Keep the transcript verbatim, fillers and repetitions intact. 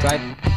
subscribe.